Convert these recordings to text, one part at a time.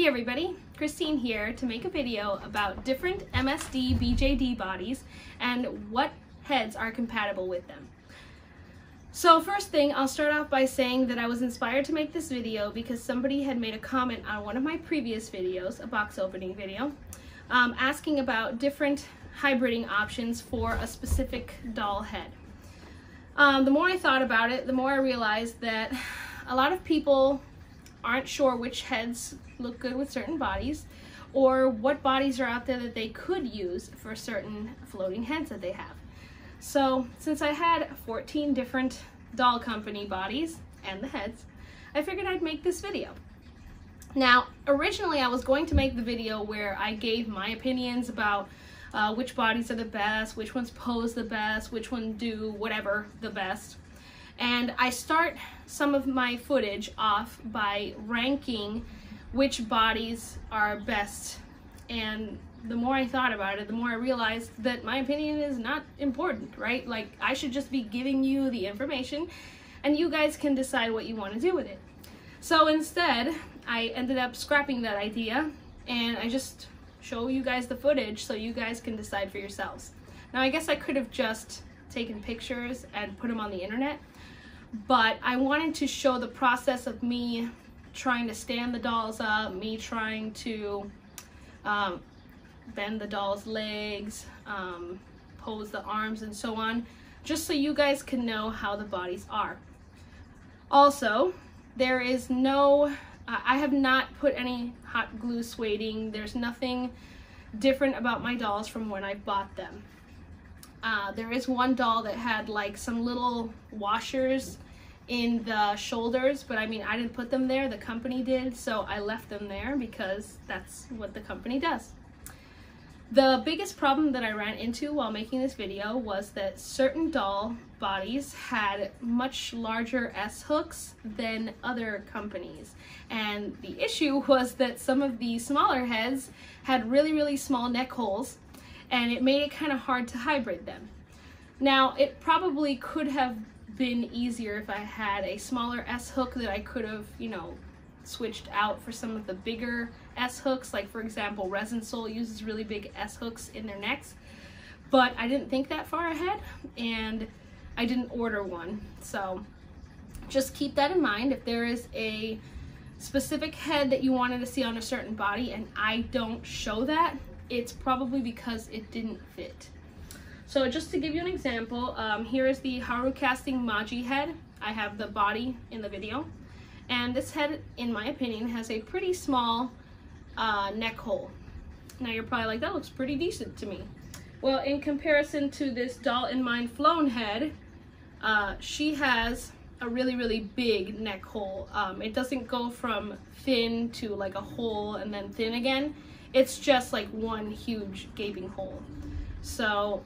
Hey everybody, Christine here to make a video about different MSD BJD bodies and what heads are compatible with them. So first thing, I'll start off by saying that I was inspired to make this video because somebody had made a comment on one of my previous videos, a box opening video, asking about different hybriding options for a specific doll head. The more I thought about it, the more I realized that a lot of people aren't sure which heads look good with certain bodies or what bodies are out there that they could use for certain floating heads that they have. So since I had 14 different doll company bodies and the heads, I figured I'd make this video. Now originally I was going to make the video where I gave my opinions about which bodies are the best, which ones pose the best, which one do whatever the best. And I start some of my footage off by ranking which bodies are best. And the more I thought about it, the more I realized that my opinion is not important, right? Like, I should just be giving you the information and you guys can decide what you want to do with it. So instead, I ended up scrapping that idea and I just show you guys the footage so you guys can decide for yourselves. Now, I guess I could have just taken pictures and put them on the internet, but I wanted to show the process of me trying to stand the dolls up, me trying to bend the doll's legs, pose the arms and so on, just so you guys can know how the bodies are. Also, there is no, I have not put any hot glue suede. There's nothing different about my dolls from when I bought them. There is one doll that had like some little washers in the shoulders, but I mean, I didn't put them there, the company did, so I left them there because that's what the company does. The biggest problem that I ran into while making this video was that certain doll bodies had much larger S hooks than other companies. And the issue was that some of the smaller heads had really, really small neck holes, and it made it kind of hard to hybrid them. Now, it probably could have been easier if I had a smaller S hook that I could have, you know, switched out for some of the bigger S hooks. Like, for example, Resinsoul uses really big S hooks in their necks, but I didn't think that far ahead and I didn't order one. So just keep that in mind. If there is a specific head that you wanted to see on a certain body and I don't show that, it's probably because it didn't fit. So just to give you an example, here is the Haru Casting Maji head. I have the body in the video. And this head, in my opinion, has a pretty small neck hole. Now you're probably like, that looks pretty decent to me. Well, in comparison to this Doll in Mind Flowne head, she has a really, really big neck hole. It doesn't go from thin to like a hole and then thin again. It's just like one huge gaping hole. So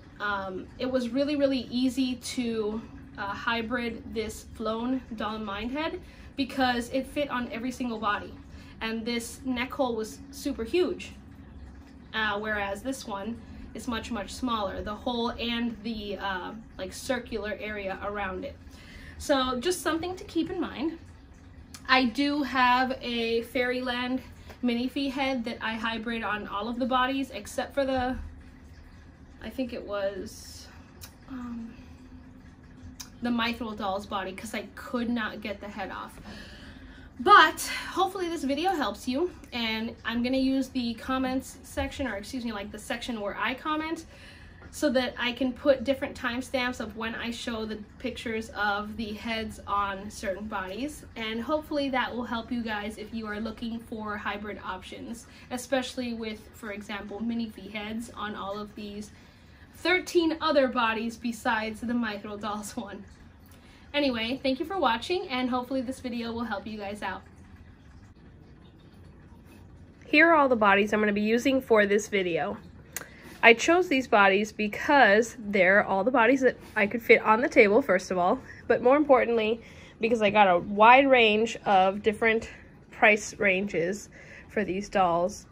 it was really, really easy to hybrid this Flowne Doll in Mind head because it fit on every single body. And this neck hole was super huge, whereas this one is much, much smaller, the hole and the like circular area around it. So just something to keep in mind. I do have a Fairyland Minifee head that I hybrid on all of the bodies except for the, I think it was the Mithril Dolls body because I could not get the head off. But hopefully this video helps you, and I'm gonna use the comments section, or excuse me, like the section where I comment, so that I can put different timestamps of when I show the pictures of the heads on certain bodies. And hopefully that will help you guys if you are looking for hybrid options, especially with, for example, Minifee heads on all of these 13 other bodies besides the Mithril Dolls one. Anyway, thank you for watching, and hopefully this video will help you guys out. Here are all the bodies I'm going to be using for this video. I chose these bodies because they're all the bodies that I could fit on the table, first of all, but more importantly, because I got a wide range of different price ranges for these dolls.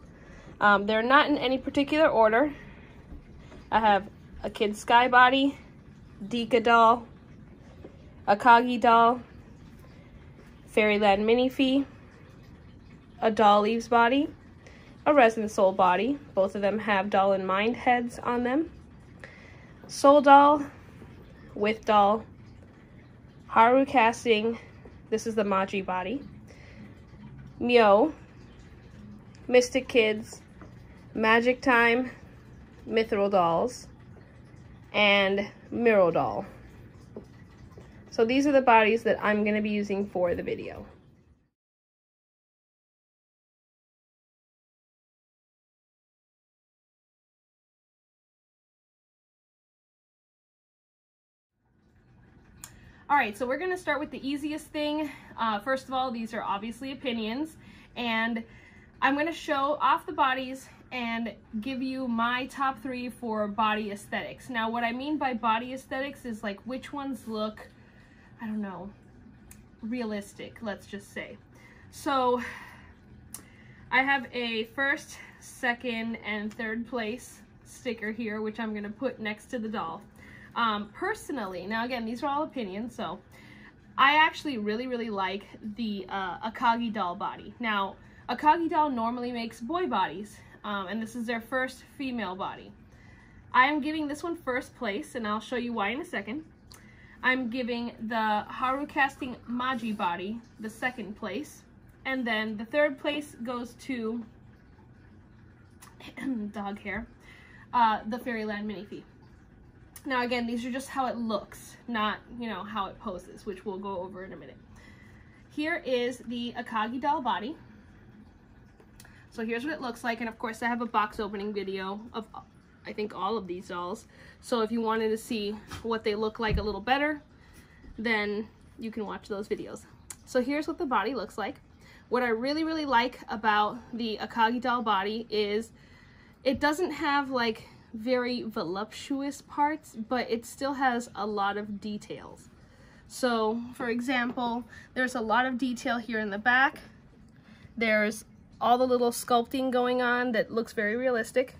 They're not in any particular order. I have a Kid Sky body, Dika Doll, Akagi Doll, Fairyland Minifee, a Doll Leaves body, a Resin Soul body. Both of them have Doll in Mind heads on them. Soul Doll, Withdoll, Haru Casting, this is the Maji body, MYOU, Mystic Kids, Magic Time, Mithril Dolls, and Mirodoll. So these are the bodies that I'm going to be using for the video. Alright, so we're going to start with the easiest thing. First of all, these are obviously opinions, and I'm going to show off the bodies and give you my top 3 for body aesthetics. Now, what I mean by body aesthetics is like which ones look, I don't know, realistic, let's just say. So, I have a 1st, 2nd, and 3rd place sticker here, which I'm going to put next to the doll. Personally, now again, these are all opinions, so I actually really like the Akagi Doll body. Now, Akagi Doll normally makes boy bodies, and this is their first female body. I am giving this one 1st place, and I'll show you why in a second. I'm giving the Haru Casting Maji body the 2nd place, and then the 3rd place goes to dog hair, the Fairyland Minifee. Now again, these are just how it looks, not, you know, how it poses, which we'll go over in a minute. Here is the Akagi Doll body. So here's what it looks like, and of course I have a box opening video of, I think, all of these dolls. So if you wanted to see what they look like a little better, then you can watch those videos. So here's what the body looks like. What I really like about the Akagi Doll body is it doesn't have like very voluptuous parts, but it still has a lot of details. So for example, there's a lot of detail here in the back. There's all the little sculpting going on that looks very realistic.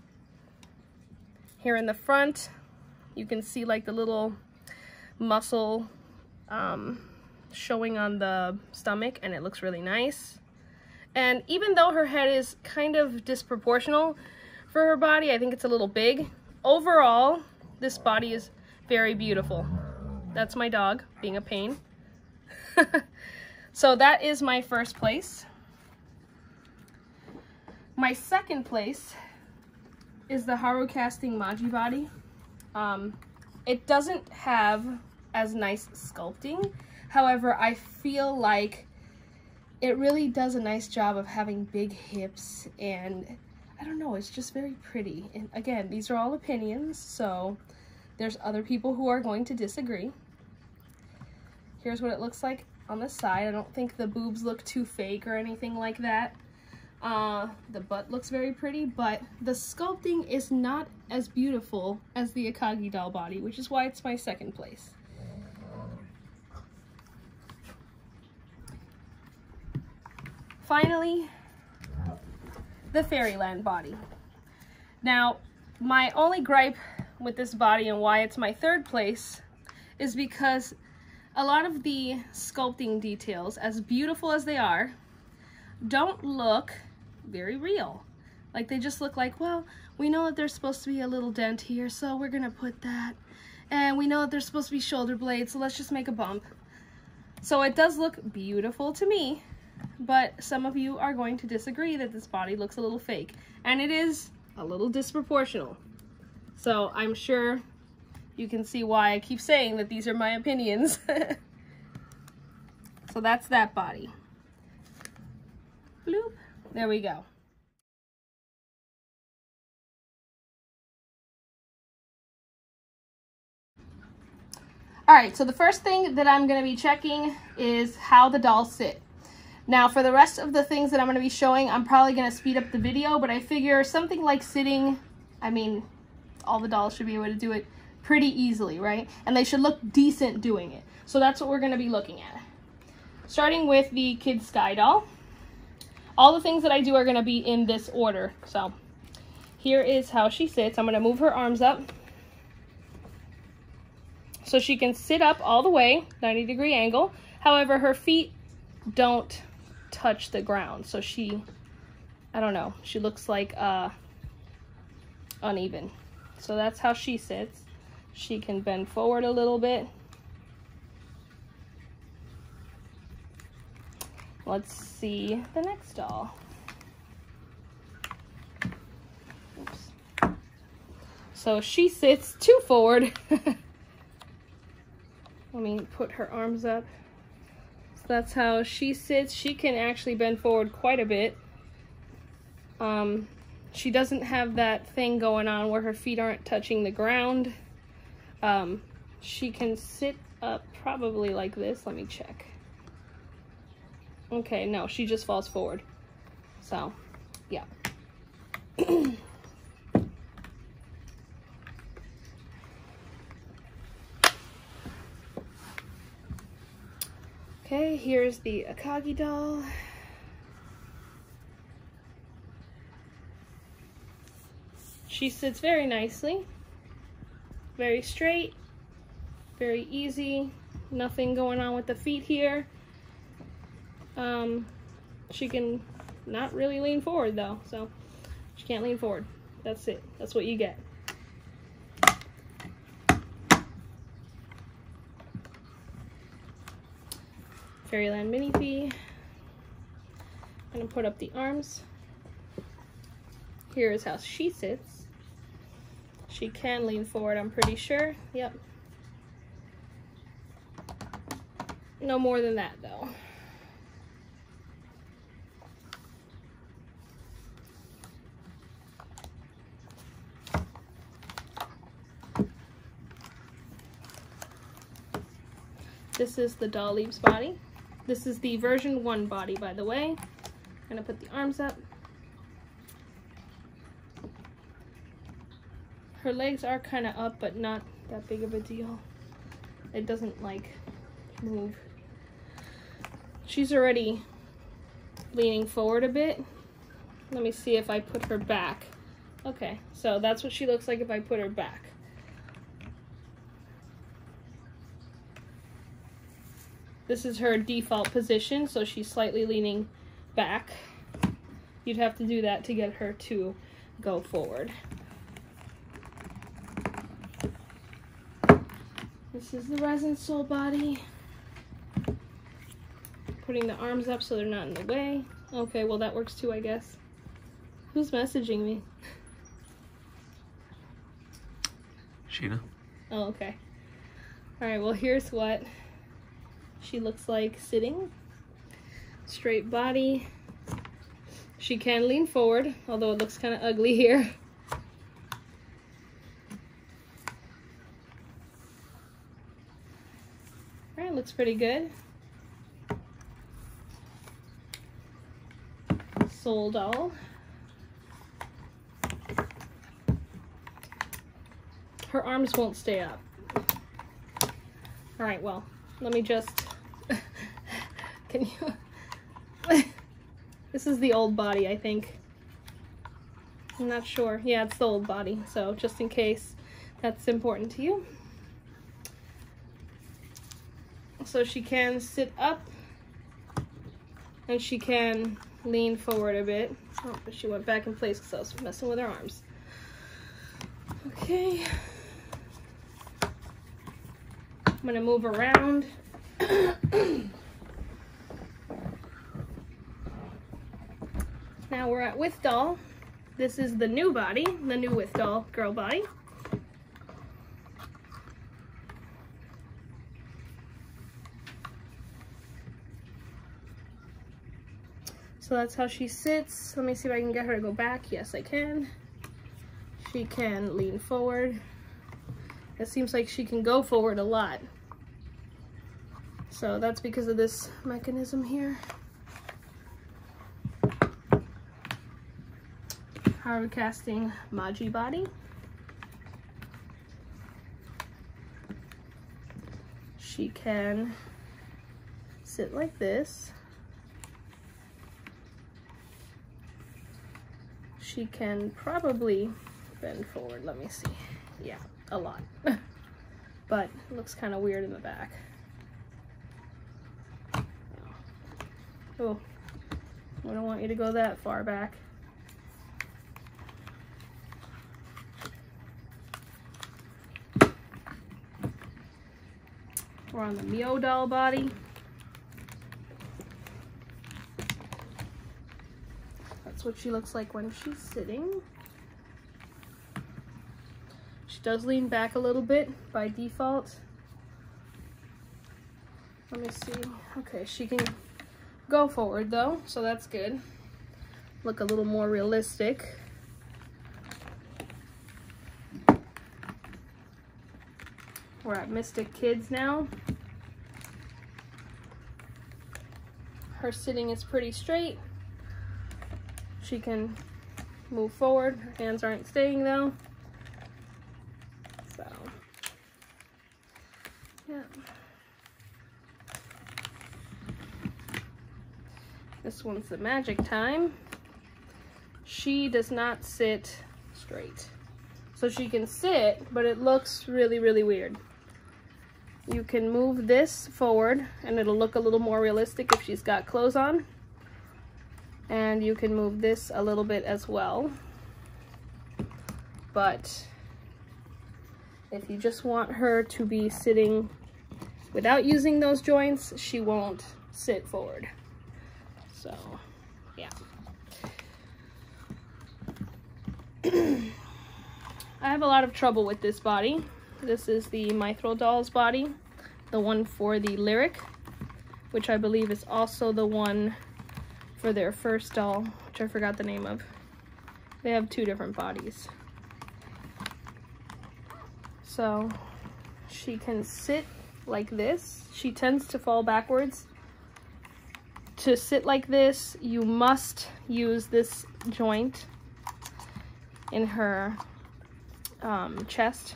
Here in the front, you can see like the little muscle showing on the stomach, and it looks really nice. And even though her head is kind of disproportional for her body, I think it's a little big. Overall, this body is very beautiful. That's my dog being a pain. So that is my 1st place. My 2nd place is the Haru Casting Maji body. It doesn't have as nice sculpting. However, I feel like it really does a nice job of having big hips, and I don't know, it's just very pretty. And again, these are all opinions, so there's other people who are going to disagree. Here's what it looks like on the side. I don't think the boobs look too fake or anything like that. The butt looks very pretty, but the sculpting is not as beautiful as the Akagi Doll body, which is why it's my 2nd place. Finally, the Fairyland body. Now, my only gripe with this body and why it's my 3rd place is because a lot of the sculpting details, as beautiful as they are, don't look very real. Like, they just look like, well, we know that there's supposed to be a little dent here, so we're gonna put that. And we know that there's supposed to be shoulder blades, so let's just make a bump. So it does look beautiful to me, but some of you are going to disagree that this body looks a little fake, and it is a little disproportional. So I'm sure you can see why I keep saying that these are my opinions. So that's that body. Bloop. There we go. Alright, so the 1st thing that I'm going to be checking is how the dolls sit. Now, for the rest of the things that I'm going to be showing, I'm probably going to speed up the video, but I figure something like sitting, I mean, all the dolls should be able to do it pretty easily, right? And they should look decent doing it. So that's what we're going to be looking at. Starting with the Kid Sky doll. All the things that I do are going to be in this order. So here is how she sits. I'm going to move her arms up so she can sit up all the way, 90-degree angle. However, her feet don't touch the ground. So she, I don't know, she looks like uneven. So that's how she sits. She can bend forward a little bit. Let's see the next doll. Oops. So she sits two forward. Let me put her arms up. So that's how she sits. She can actually bend forward quite a bit. She doesn't have that thing going on where her feet aren't touching the ground. She can sit up probably like this. Let me check. Okay, no, she just falls forward. So, yeah. Okay, here's the Akagi doll. She sits very nicely, very straight, very easy, nothing going on with the feet here. She can not really lean forward though, so she can't lean forward. That's it. That's what you get. Fairyland Minifee. I'm gonna put up the arms. Here is how she sits. She can lean forward, I'm pretty sure. Yep. No more than that though. This is the Doll Leaves body. This is the version 1 body, by the way. I'm gonna put the arms up. Her legs are kind of up, but not that big of a deal. It doesn't like move. She's already leaning forward a bit. Let me see if I put her back. Okay, so that's what she looks like if I put her back. This is her default position, so she's slightly leaning back. You'd have to do that to get her to go forward. This is the Resin Soul body. Putting the arms up so they're not in the way. Okay, well that works too, I guess. Who's messaging me? Sheena. Oh, okay. Alright, well here's what she looks like sitting. Straight body. She can lean forward, although it looks kind of ugly here. All right, looks pretty good. Soul doll. Her arms won't stay up. All right, well, let me just can you? This is the old body, I think. I'm not sure. Yeah, it's the old body. So just in case that's important to you. So she can sit up and she can lean forward a bit. Oh, but she went back in place because I was messing with her arms. Okay. I'm gonna move around. Now we're at Withdoll. This is the new body, the new Withdoll girl body. So that's how she sits. Let me see if I can get her to go back. Yes, I can. She can lean forward. It seems like she can go forward a lot. So that's because of this mechanism here. Haru Casting Maji body. She can sit like this. She can probably bend forward. Let me see. Yeah, a lot. But it looks kind of weird in the back. Oh, We don't want you to go that far back. We're on the MYOU Doll body. That's what she looks like when she's sitting. She does lean back a little bit by default. Let me see. Okay, she can go forward though, so that's good. Look a little more realistic. We're at Mystic Kids now. Her sitting is pretty straight. She can move forward. Her hands aren't staying though. So, yeah. This one's the Magic Time. She does not sit straight. So she can sit, but it looks really, really weird. You can move this forward and it'll look a little more realistic if she's got clothes on. And you can move this a little bit as well. But if you just want her to be sitting without using those joints, she won't sit forward. So, yeah. I have a lot of trouble with this body. This is the Mithril Dolls body, the one for the Lyric, which I believe is also the one for their first doll, which I forgot the name of. They have two different bodies. So she can sit like this. She tends to fall backwards. To sit like this, you must use this joint in her chest.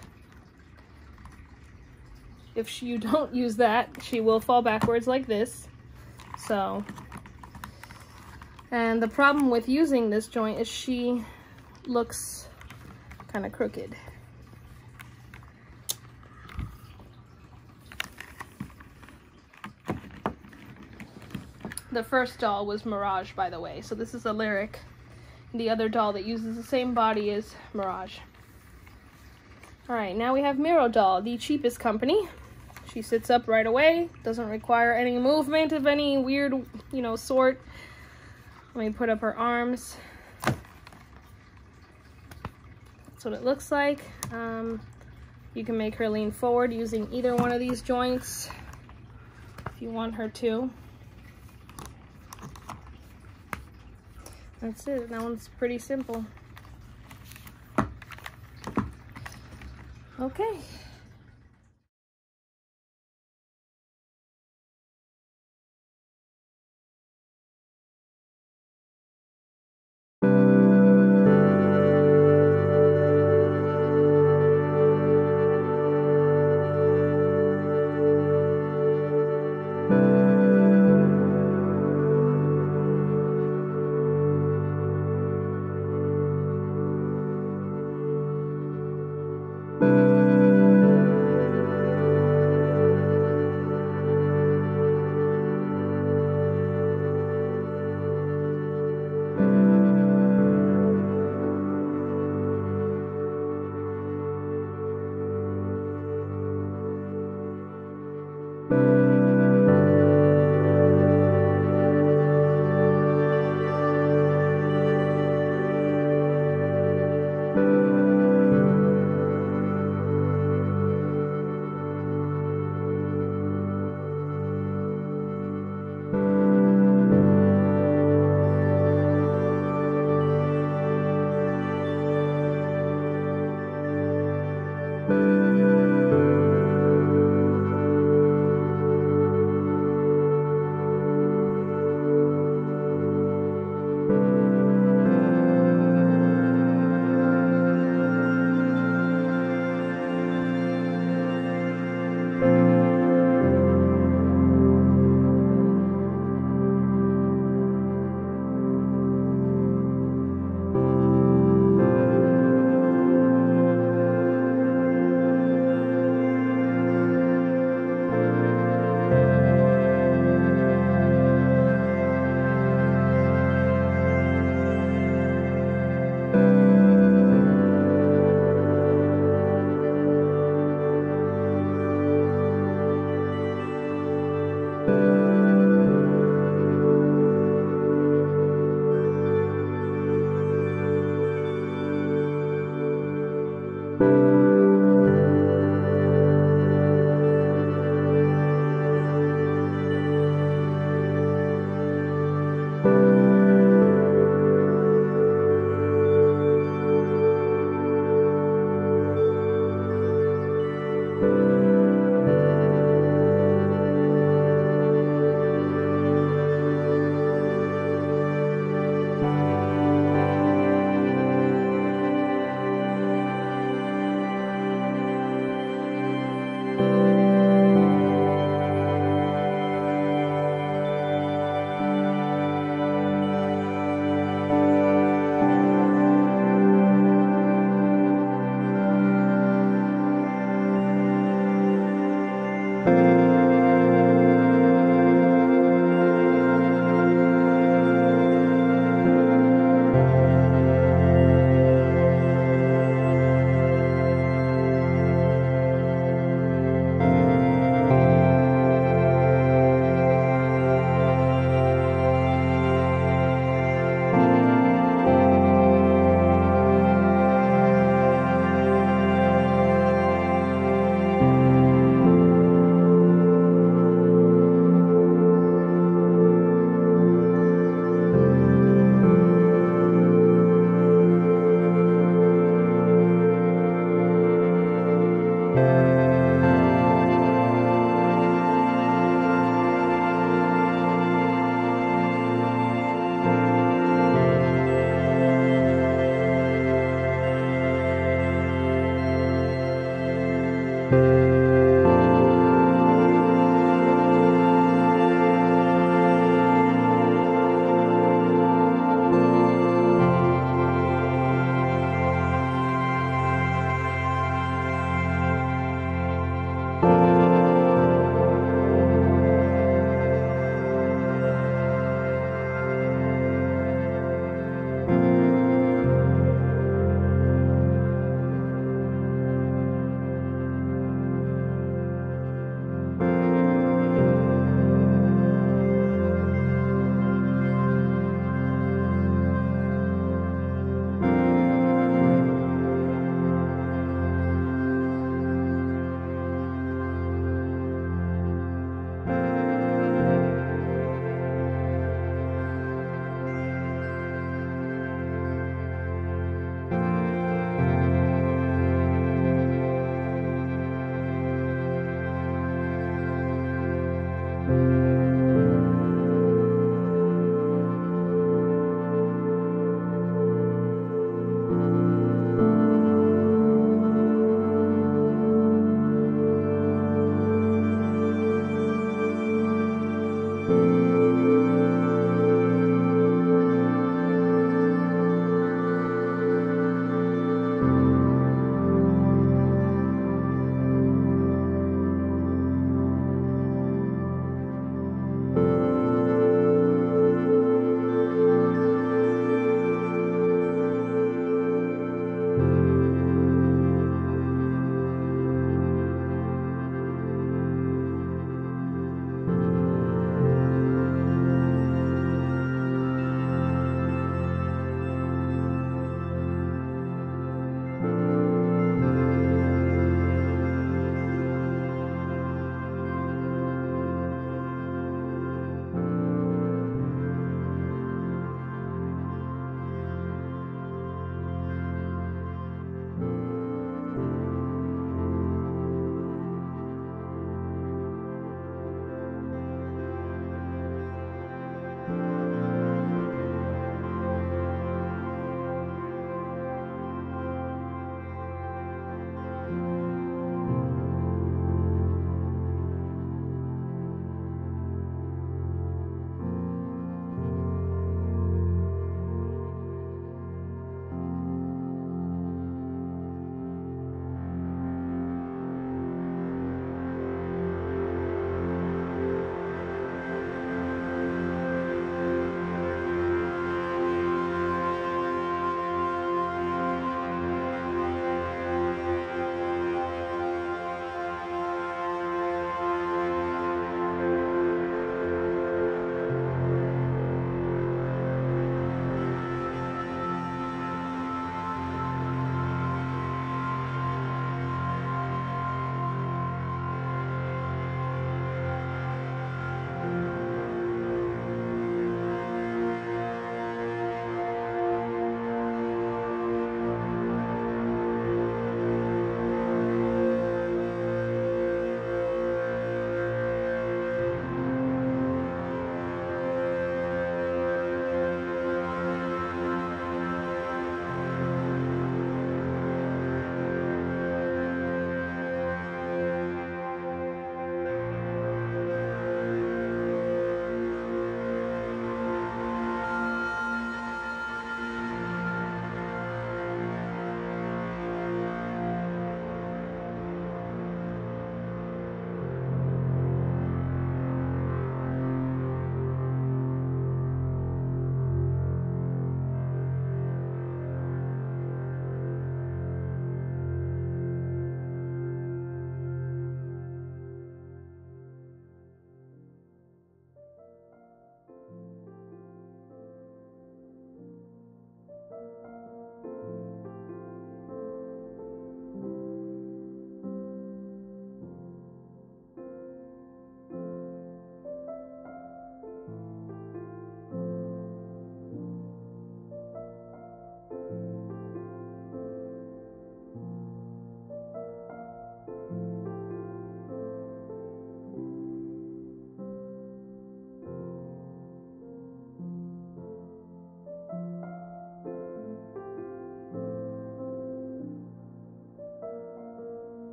If you don't use that, she will fall backwards like this. So, and the problem with using this joint is she looks kind of crooked. The first doll was Mirage, by the way, so this is a Lyric. The other doll that uses the same body is Mirage. Alright, now we have Mirodoll, the cheapest company. She sits up right away, doesn't require any movement of any weird, you know, sort. Let me put up her arms. That's what it looks like. You can make her lean forward using either one of these joints if you want her to. That's it, that one's pretty simple. Okay.